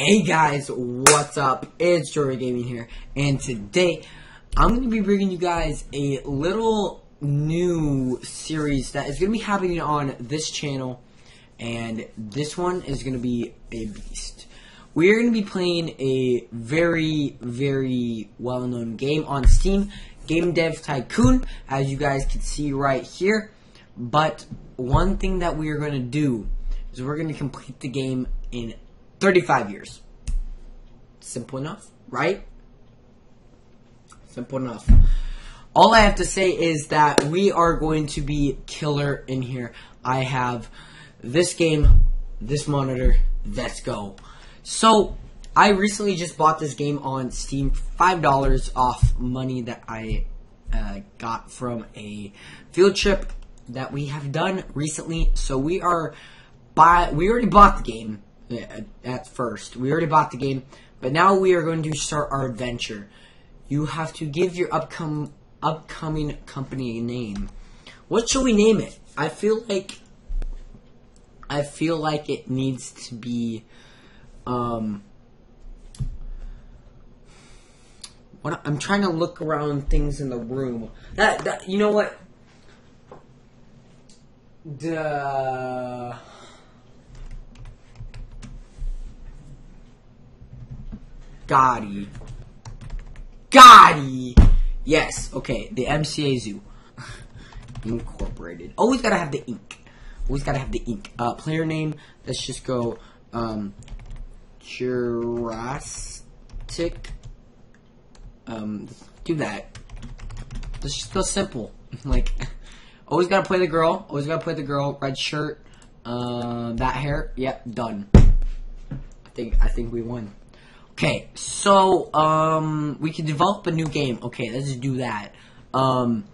Hey guys, what's up? It's Joru Gaming here, and today I'm going to be bringing you guys a little new series that is going to be happening on this channel, and this one is going to be a beast. We're going to be playing a very well-known game on Steam, Game Dev Tycoon, as you guys can see right here. But one thing that we are going to do is we're going to complete the game in 35 years. Simple enough, right? Simple enough. All I have to say is that we are going to be killer in here. I have this game, this monitor, let's go. So, I recently just bought this game on Steam for $5 off money that I got from a field trip that we have done recently. So, we already bought the game. At first, we already bought the game, but now we are going to start our adventure. You have to give your upcoming company a name. What shall we name it? I feel like it needs to be what I'm trying to look around things in the room. That you know what? Duh. Gotti. Yes, okay, the MCA Zoo. Incorporated. Always gotta have the ink. Always gotta have the ink. Player name, let's just go, Jurassic. Do that. Let's just go simple. Like, always gotta play the girl. Always gotta play the girl. Red shirt. That hair. Yep, done. I think we won. Okay, so, we can develop a new game. Okay, let's do that. One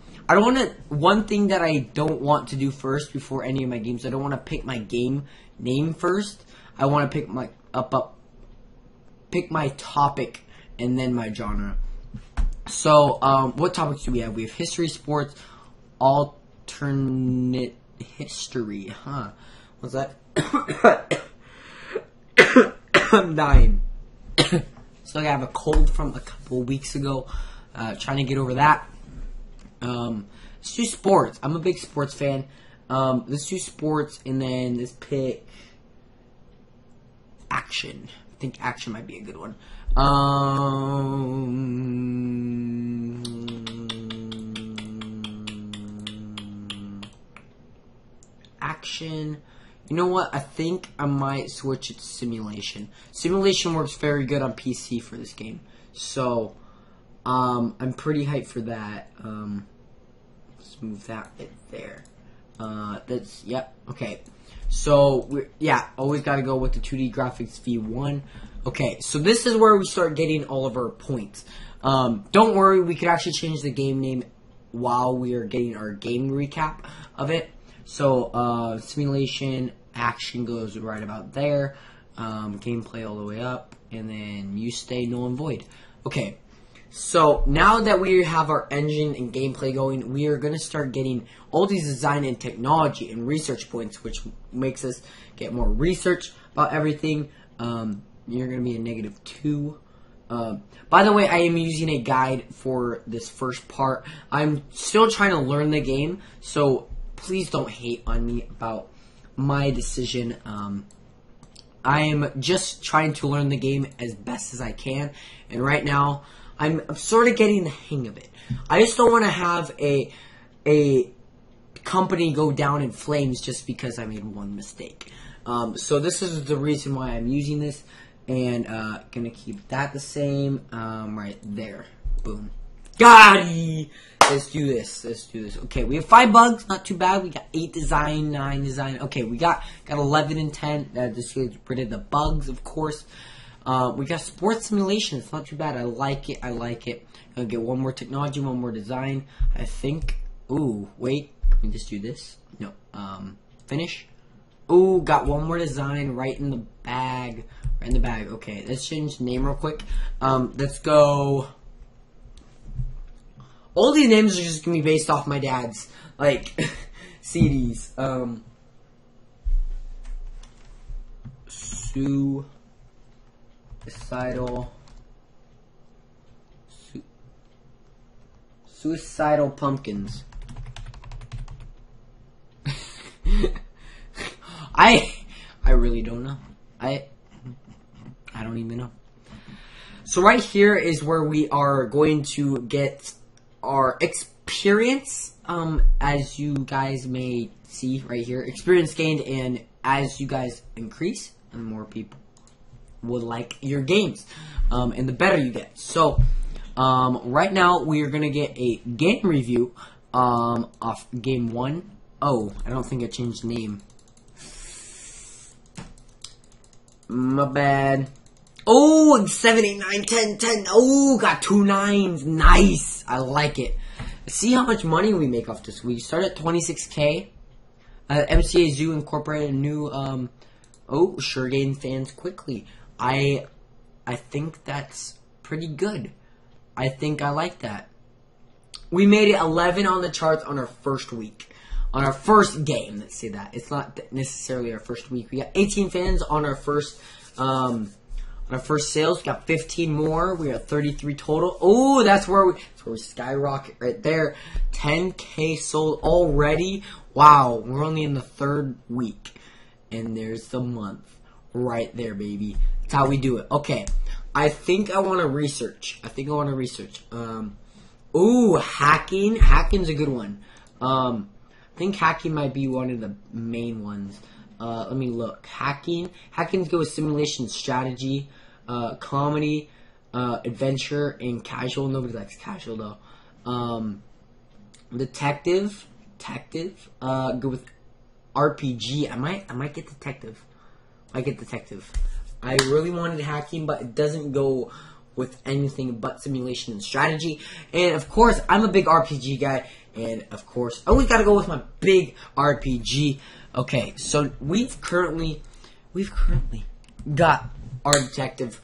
thing that I don't want to do first before any of my games, I don't want to pick my game name first. I want to pick my, pick my topic and then my genre. So, what topics do we have? We have history, sports, alternate history, huh? What's that? I'm dying. So I have a cold from a couple weeks ago, trying to get over that. Let's do sports. I'm a big sports fan. Let's do sports, and then let's pick action. I think action might be a good one. Action. You know what? I think I might switch it to simulation. Simulation works very good on PC for this game. So, I'm pretty hyped for that. Let's move that bit there. That's, yep, okay. So, always gotta go with the 2D graphics V1. Okay, so this is where we start getting all of our points. Don't worry, we could actually change the game name while we are getting our game recap of it. So, simulation, action goes right about there, gameplay all the way up, and then you stay null and void. Okay, so now that we have our engine and gameplay going, we are going to start getting all these design and technology and research points, which makes us get more research about everything. You're going to be a -2. By the way, I am using a guide for this first part. I'm still trying to learn the game, so please don't hate on me about my decision. I am just trying to learn the game as best as I can, and right now I'm sort of getting the hang of it. I just don't want to have a company go down in flames just because I made one mistake. So this is the reason why I'm using this, and gonna keep that the same right there. Boom. Gotti! Let's do this. Let's do this. Okay, we have 5 bugs. Not too bad. We got 8 design, 9 design. Okay, we got 11 and 10. This is rid of the bugs, of course. We got sports simulation. It's not too bad. I like it. I like it. Gonna get one more technology, one more design. I think. Ooh, wait. Let me just do this. No. Finish. Ooh, got one more design right in the bag. Right in the bag. Okay, let's change the name real quick. Let's go. All these names are just gonna be based off my dad's, like, CDs. Sue Suicidal pumpkins. I really don't know. I don't even know. So right here is where we are going to get our experience. As you guys may see right here, experience gained, and as you guys increase, and more people will like your games, and the better you get. So right now we are gonna get a game review of game one. Oh, I don't think I changed the name. My bad. Oh, 79, 10, 10. Oh, got 2 9s. Nice. I like it. See how much money we make off this. We start at 26K. MCA Zoo incorporated a new, oh, sure gain fans quickly. I think that's pretty good. I think I like that. We made it 11 on the charts on our first week. On our first game, let's say that. It's not necessarily our first week. We got 18 fans on our first, sales. We got 15 more. We got 33 total. Oh, that's where we skyrocket right there. 10K sold already. Wow, we're only in the third week. And there's the month. Right there, baby. That's how we do it. Okay. I think I want to research. Ooh, hacking. Hacking's a good one. I think hacking might be one of the main ones. Let me look. Hacking. Hacking's go with simulation, strategy, comedy, adventure, and casual. Nobody likes casual, though. Detective. Go with RPG. I might get detective. I really wanted hacking, but it doesn't go with anything but simulation and strategy. And of course, I'm a big RPG guy. And of course, I always gotta go with my big RPG. Okay, so we've currently got our detective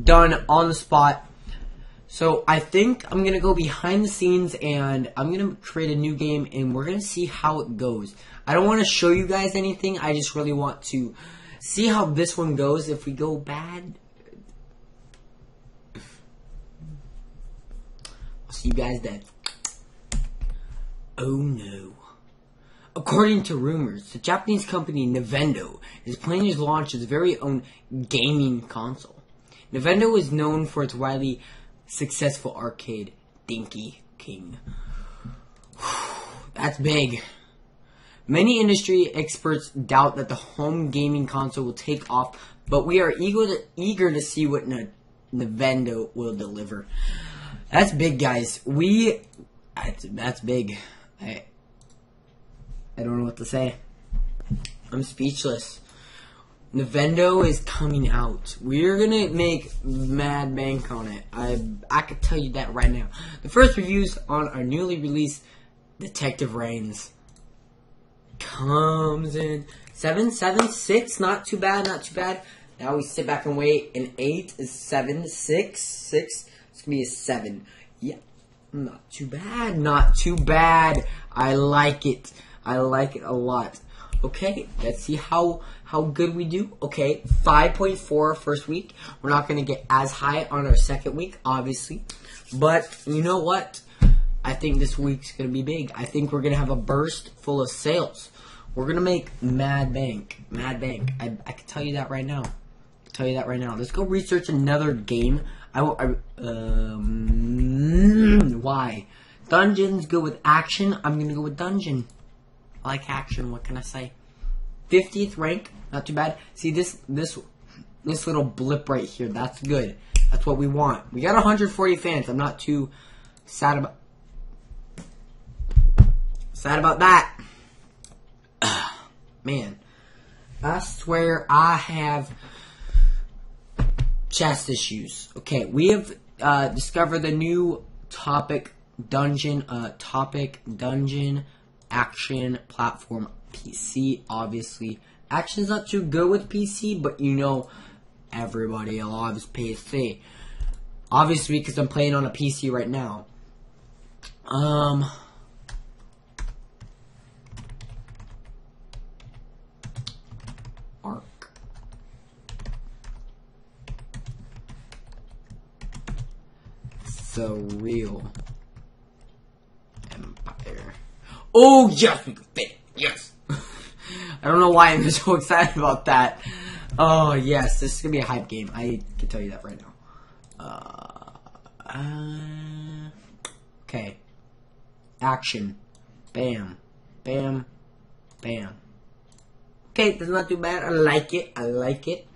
done on the spot. So I think I'm gonna go behind the scenes and I'm gonna create a new game and we're gonna see how it goes. I don't wanna show you guys anything. I just really want to see how this one goes. If we go bad, I'll see you guys then. Oh no. According to rumors, the Japanese company Nintendo is planning to launch its very own gaming console. Nintendo is known for its widely successful arcade, Donkey King. That's big. Many industry experts doubt that the home gaming console will take off, but we are eager to see what Nintendo will deliver. That's big, guys. That's big. I don't know what to say. I'm speechless. Nintendo is coming out. We're gonna make mad bank on it. I could tell you that right now. The first reviews on our newly released Detective Reigns. Comes in 7, 7, 6. Not too bad. Not too bad. Now we sit back and wait. An 8 is 7, 6, 6. It's gonna be a 7. Yeah, not too bad. Not too bad. I like it. I like it a lot. Okay, let's see how good we do. Okay, 5.4 first week. We're not gonna get as high on our second week, obviously, but you know what? I think this week's going to be big. I think we're going to have a burst full of sales. We're going to make mad bank. Mad bank. I can tell you that right now. Let's go research another game. Why? Dungeon's good with action. I'm going to go with dungeon. I like action. What can I say? 50th rank. Not too bad. See this little blip right here. That's good. That's what we want. We got 140 fans. I'm not too sad about that. Man, I swear I have chest issues. Okay, we have discovered the new topic, dungeon, action platform, PC, obviously. Action's not too good with PC, but you know, everybody loves PC. Obviously, because I'm playing on a PC right now. The Real Empire. Oh, yes, we can fit. Yes. I don't know why I'm so excited about that. Oh, yes, this is going to be a hype game. I can tell you that right now. Okay. Action. Bam. Bam. Bam. Okay, that's not too bad. I like it. I like it.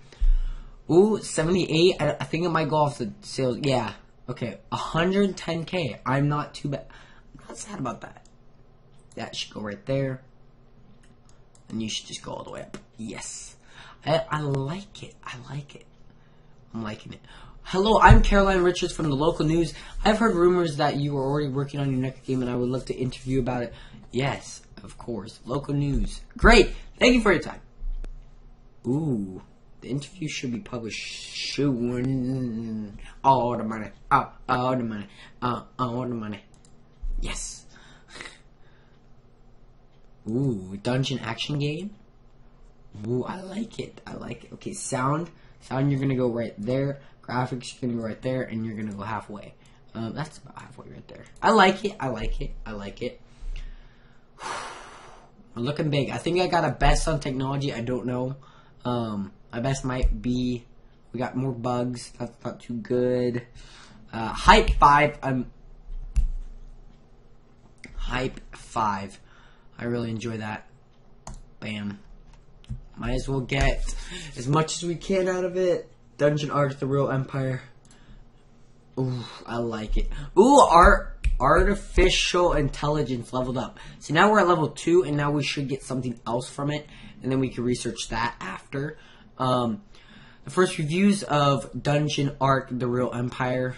Ooh, 78. I think it might go off the sales. Yeah. Okay, 110K. I'm not too bad. I'm not sad about that. That should go right there. And you should just go all the way up. Yes. I like it. I like it. I'm liking it. Hello, I'm Caroline Richards from the local news. I've heard rumors that you are already working on your next game, and I would love to interview about it. Yes, of course. Local news. Great. Thank you for your time. Ooh. The interview should be published soon. All the money. All the money. All the money. Yes. Ooh, dungeon action game. Ooh, I like it. I like it. Okay, sound. Sound, you're gonna go right there. Graphics, you're gonna go right there, and you're gonna go halfway. That's about halfway right there. I like it. I like it. I like it. We're looking big. I think I got a best on technology. I don't know. My best might be. We got more bugs. That's not too good. Hype 5. Hype 5. I really enjoy that. Bam. Might as well get as much as we can out of it. Dungeon Art The Real Empire. Ooh, I like it. Ooh, artificial intelligence leveled up. So now we're at level 2, and now we should get something else from it. And then we can research that after. The first reviews of Dungeon Art The Real Empire.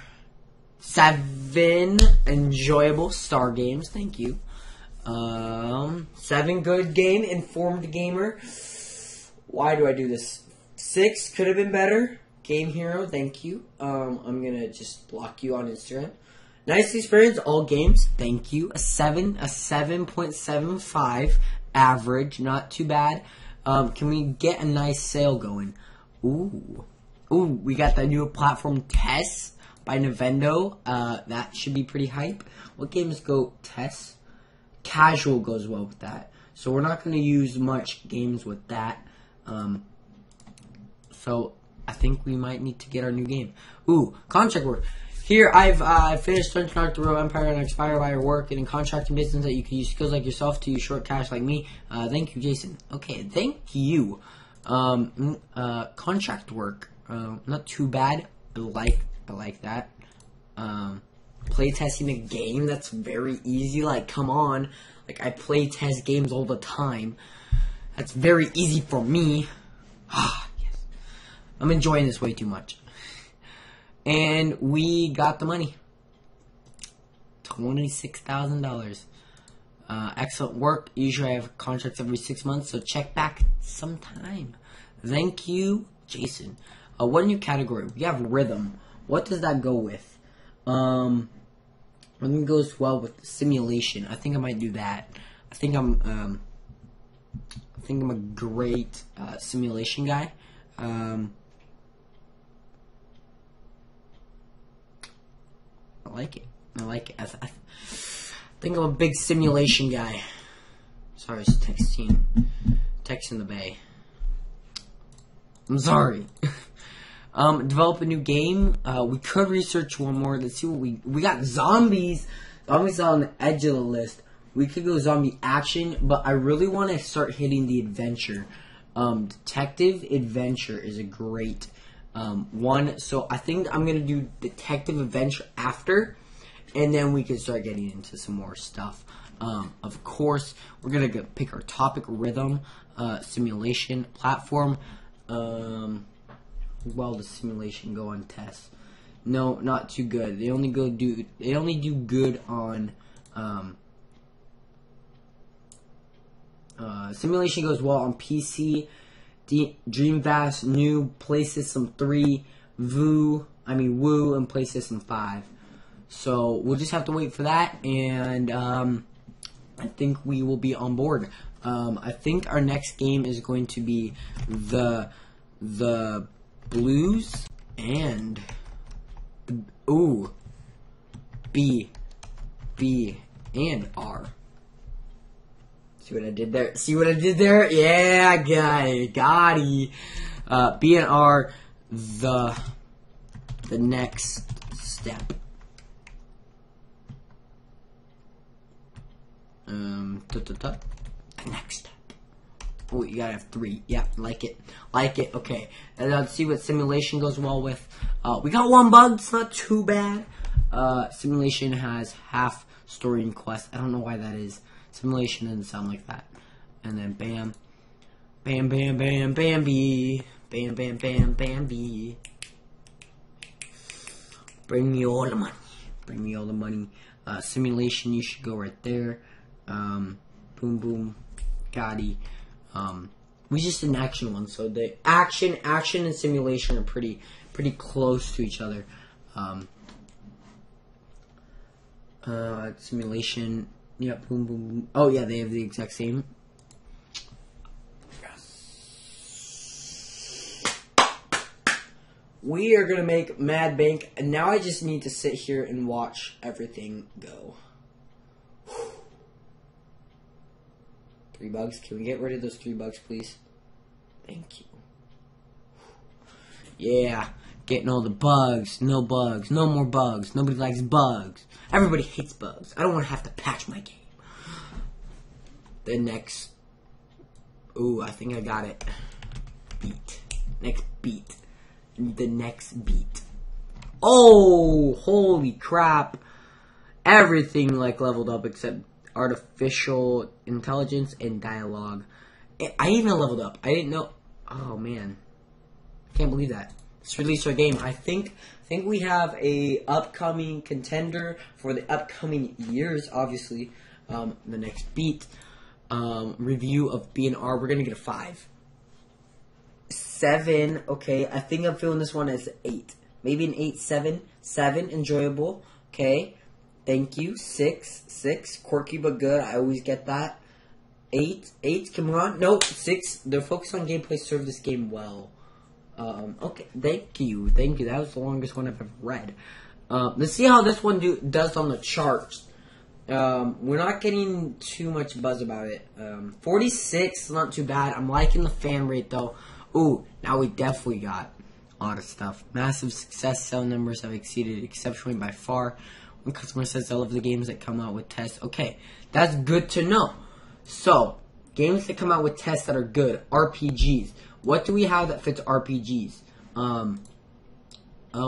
7 enjoyable star games. Thank you. 7 good game, informed gamer. Why do I do this? 6 could have been better. Game hero, thank you. I'm gonna just block you on Instagram. Nice experience, all games, thank you. A 7.75 average, not too bad. Can we get a nice sale going? Ooh, ooh, we got that new platform Tess by Nintendo. That should be pretty hype. What games go Tess? Casual goes well with that, so we're not going to use much games with that. So I think we might need to get our new game. Ooh, contract work. Here I've finished Dungeon Art The Real Empire and inspired by your work and in contracting business that you can use skills like yourself to use short cash like me. Thank you, Jason. Okay, thank you. Contract work. Not too bad. I like that. Playtesting a game, that's very easy. Like, come on. Like, I playtest games all the time. That's very easy for me. Ah, yes. I'm enjoying this way too much. And we got the money. $26,000. Excellent work. Usually I have contracts every 6 months, so check back sometime. Thank you, Jason. What new category? We have rhythm. What does that go with? I think it goes well with simulation. I think I might do that. I think I'm a great simulation guy. I like it. I like it. I think I'm a big simulation guy. Sorry, it's texting. Text in the bay. I'm sorry. Develop a new game. We could research one more. Let's see what we got. Zombies. Zombies on the edge of the list. We could go zombie action, but I really want to start hitting the adventure. Detective adventure is a great one. So I think I'm gonna do detective adventure after, and then we can start getting into some more stuff. Of course, we're gonna go pick our topic: rhythm, simulation, platform. Well, the simulation go on tests. No, not too good. They only do good on simulation goes well on PC, Dreamvast, new Play System 3, Woo, and Play System 5. So we'll just have to wait for that, and I think we will be on board. I think our next game is going to be the Blues and ooh, there. See what I did there? Yeah, I got it. Got it. B&R, the next step. The next step. Oh, you gotta have 3. Yeah, like it. Like it. Okay. And let's see what simulation goes well with. We got 1 bug. It's not too bad. Simulation has half story and quest. I don't know why that is. Simulation doesn't sound like that. And then bam. Bam, bam, bam, Bambi. Bam, bam, bam, Bambi. Bring me all the money. Bring me all the money. Simulation, you should go right there. Boom, boom. Gotti. We just did an action one, so the action and simulation are pretty close to each other. Simulation, yep, yeah, boom, boom, boom. Oh yeah, they have the exact same. Yes. We are gonna make mad bank, and now I just need to sit here and watch everything go. 3 bugs. Can we get rid of those 3 bugs, please? Thank you. Yeah. Getting all the bugs. No bugs. No more bugs. Nobody likes bugs. Everybody hates bugs. I don't want to have to patch my game. The next... Ooh, I think I got it. Beat. Next beat. The next beat. Oh! Holy crap. Everything, like, leveled up except... artificial intelligence and dialogue. I even leveled up. I didn't know. Oh man, can't believe that. Let's release our game. I think we have a upcoming contender for the upcoming years. Obviously, the next beat review of B&R. We're gonna get a 5, 7. Okay, I think I'm feeling this one as an 8. Maybe an 8, 7, 7. Enjoyable. Okay. Thank you. 6, 6, quirky but good. I always get that. 8, 8. Come on. Nope. 6. They're focused on gameplay. Serve this game well. Okay. Thank you. Thank you. That was the longest one I've ever read. Let's see how this one does on the charts. We're not getting too much buzz about it. 46 is not too bad. I'm liking the fan rate though. Ooh. Now we definitely got a lot of stuff. Massive success. Sell numbers have exceeded exceptionally by far. When customer says I love the games that come out with tests. Okay, that's good to know. So, games that come out with tests that are good. RPGs. What do we have that fits RPGs?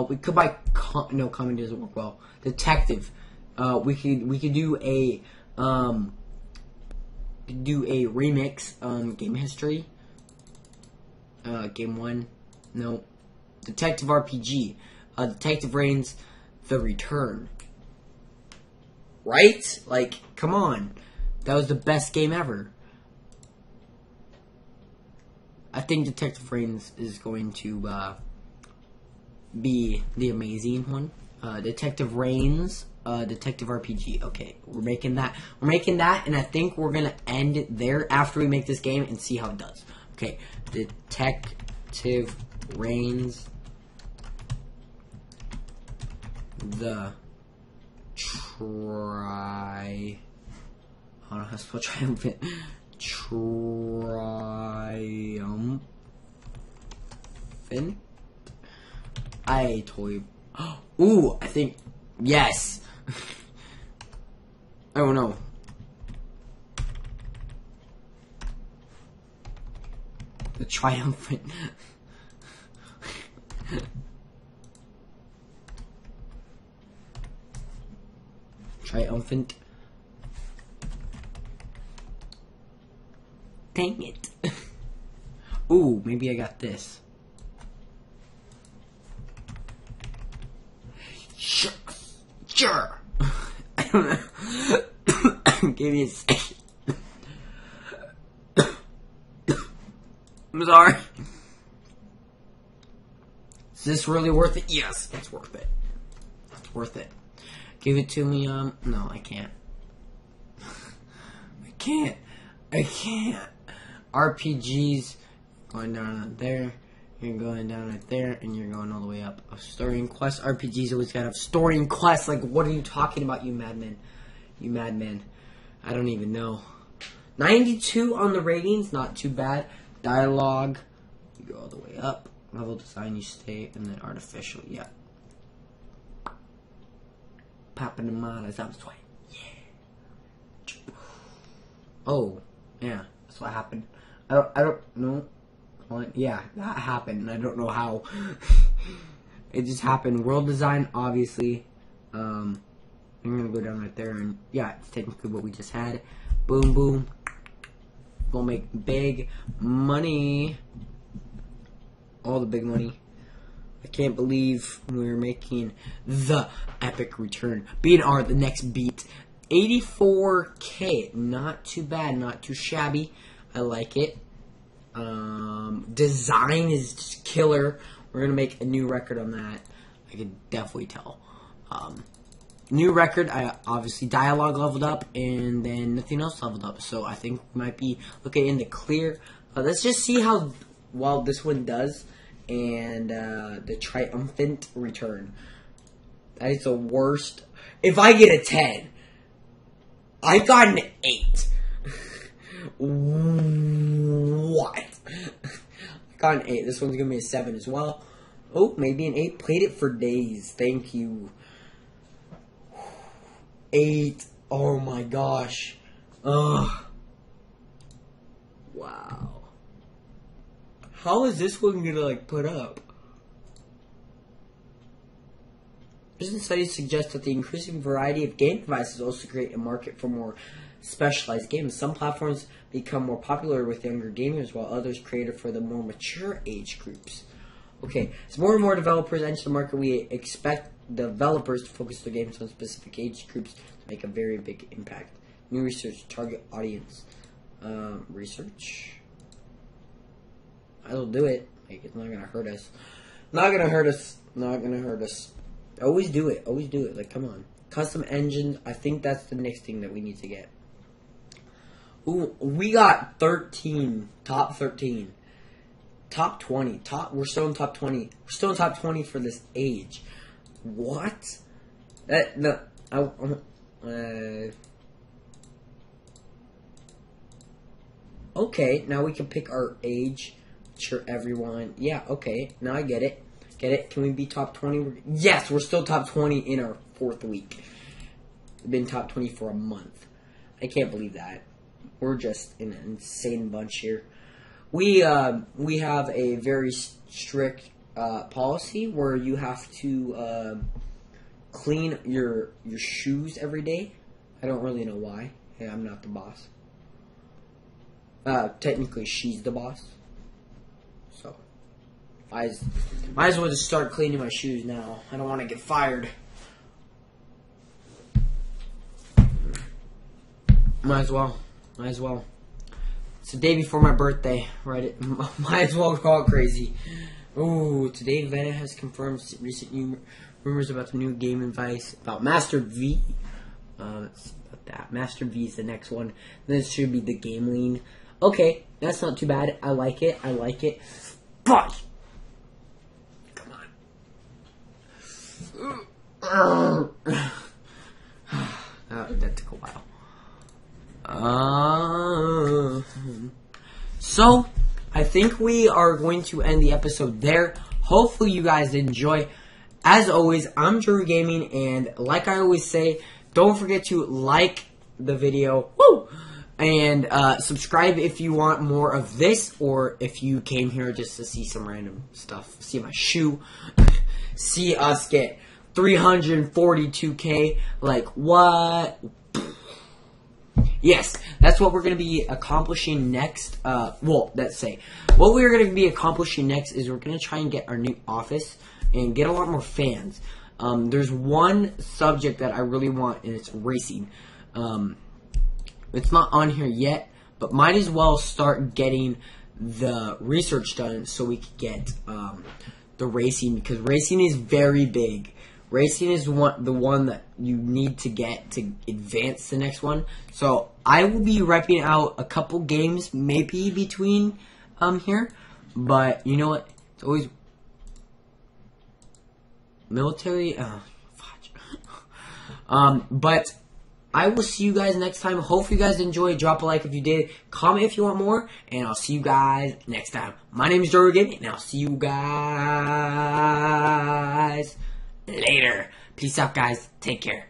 We could buy... no, comedy doesn't work well. Detective. We could do a... do a remix. Game history. Game 1. No. Detective RPG. Detective Reigns. The Return. Right? Like, come on. That was the best game ever. I think Detective Reigns is going to be the amazing one. Detective Reigns, Detective RPG. Okay, we're making that. We're making that, and I think we're going to end it there after we make this game and see how it does. Okay, Detective Reigns. The... Try. I don't know how to spell triumphant. Triumphant. I totally. Ooh, I think. Yes! I don't know. The triumphant. Triumphant. Dang it. Ooh, maybe I got this. Sure. Sure. I don't know. Give me a second. I'm sorry. Is this really worth it? Yes, it's worth it. It's worth it. Give it to me, no, I can't. I can't. RPGs, going down right there, you're going down right there, and you're going all the way up. Oh, story and quest, RPGs always gotta have story and quest, like what are you talking about, you madman? I don't even know. 92 on the ratings, not too bad. Dialogue, you go all the way up. Level design, you stay, and then artificial, yeah. Popping the models, I'm sweating, yeah. Oh, yeah, that's what happened. I don't know. Yeah, that happened, and I don't know how. It just happened. World design, obviously. I'm gonna go down right there, and yeah, it's technically what we just had. Boom, boom. Gonna make big money. All the big money. I can't believe we're making the epic return. B&R, the next beat. 84K. Not too bad, not too shabby. I like it. Design is just killer. We're gonna make a new record on that. I can definitely tell. New record, I obviously dialogue leveled up, and then nothing else leveled up, so I think we might be looking in the clear. Let's just see how well this one does, and the triumphant return. That is the worst. If I get a 10, I got an 8. What? I got an 8. This one's gonna be a 7 as well. Oh, maybe an 8. Played it for days. Thank you. 8. Oh my gosh. Ugh. Wow. How is this one gonna like put up? Recent studies suggest that the increasing variety of game devices also create a market for more specialized games. Some platforms become more popular with younger gamers, while others created for the more mature age groups. Okay, as more and more developers enter the market, we expect developers to focus their games on specific age groups to make a very big impact. New research, target audience. Research. I'll do it. Like, it's not gonna hurt us. Not gonna hurt us. Not gonna hurt us. Always do it. Always do it. Like, come on. Custom engine. I think that's the next thing that we need to get. Ooh, we got 13. Top 13. Top 20. We're still in top 20. We're still in top 20 for this age. What? That no. Okay, now we can pick our age. Sure, everyone. Yeah. Okay. Now I get it. Get it? Can we be top 20? Yes, we're still top 20 in our 4th week. We've been top 20 for a month. I can't believe that. We're just an insane bunch here. We have a very strict policy where you have to clean your shoes every day. I don't really know why. Yeah, I'm not the boss. Technically, she's the boss. So, I might as well just start cleaning my shoes now. I don't want to get fired. Might as well. Might as well. It's the day before my birthday, right? Might as well go all crazy. Ooh, today Vanna has confirmed recent rumors about the new game advice about Master V. It's about that. Master V is the next one. This should be the game lean. Okay, that's not too bad. I like it. I like it. But come on. That took a while. So, I think we are going to end the episode there. Hopefully you guys enjoy. As always, I'm Joru Gaming, and like I always say, don't forget to like the video. Woo! And subscribe if you want more of this, or if you came here just to see some random stuff. See my shoe. See us get 342K. Like, what? Yes, that's what we're going to be accomplishing next. Well, let's say. What we're going to be accomplishing next is we're going to try and get our new office and get a lot more fans. There's one subject that I really want, and it's racing. It's not on here yet, but might as well start getting the research done so we can get the racing, because racing is very big. Racing is the one that you need to get to advance the next one. So I will be repping out a couple games, maybe between here. But you know what? It's always military. Fudge. But I will see you guys next time. Hopefully you guys enjoyed. Drop a like if you did. Comment if you want more. And I'll see you guys next time. My name is Joru Gaming, and I'll see you guys later. Peace out, guys. Take care.